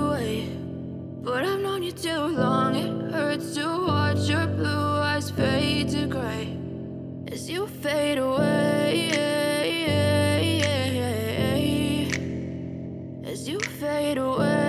away. But I've known you too long, it hurts to watch your blue eyes fade to gray as you fade away, as you fade away.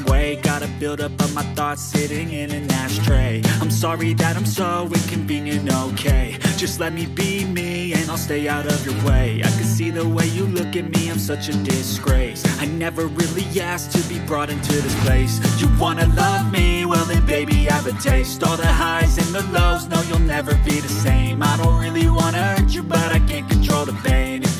way. Gotta build up of my thoughts sitting in an ashtray. I'm sorry that I'm so inconvenient, okay. Just let me be me and I'll stay out of your way. I can see the way you look at me, I'm such a disgrace. I never really asked to be brought into this place. You wanna love me? Well then baby I have a taste. All the highs and the lows, no, you'll never be the same. I don't really wanna hurt you, but I can't control the pain. If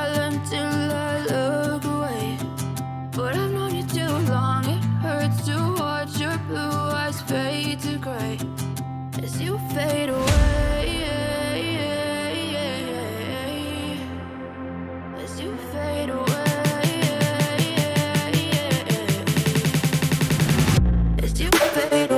until I look away. But I've known you too long, it hurts to watch your blue eyes fade to gray as you fade away, as you fade away, as you fade away.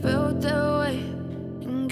felt that way. And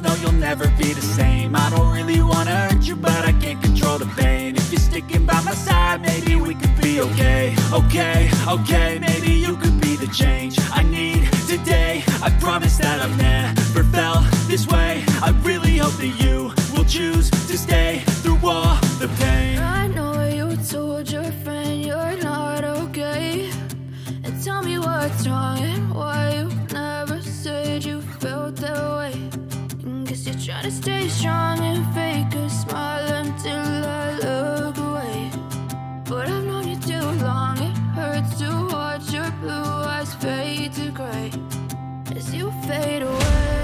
no you'll never be the same. I don't really wanna hurt you but I can't control the pain. If you're sticking by my side maybe we could be okay. Okay, okay, maybe you could be the change I need today. I promise that I've never felt this way. I really hope that you will choose to stay through all the pain. I know you told your friend you're not okay, and tell me what's wrong and why you never said you felt that way. And guess you're trying to stay strong and fake a smile until I look away. But I've known you too long, it hurts to watch your blue eyes fade to gray as you fade away.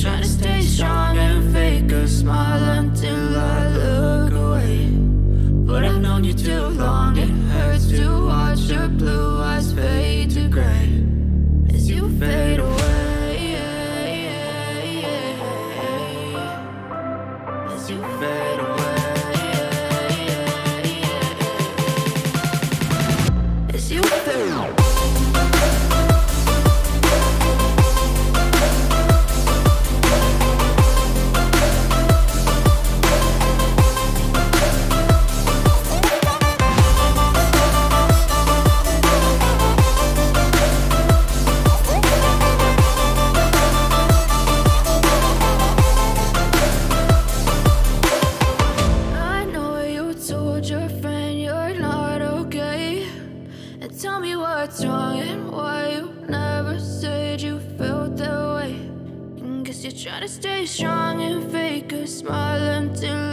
Try to stay strong and fake a smile until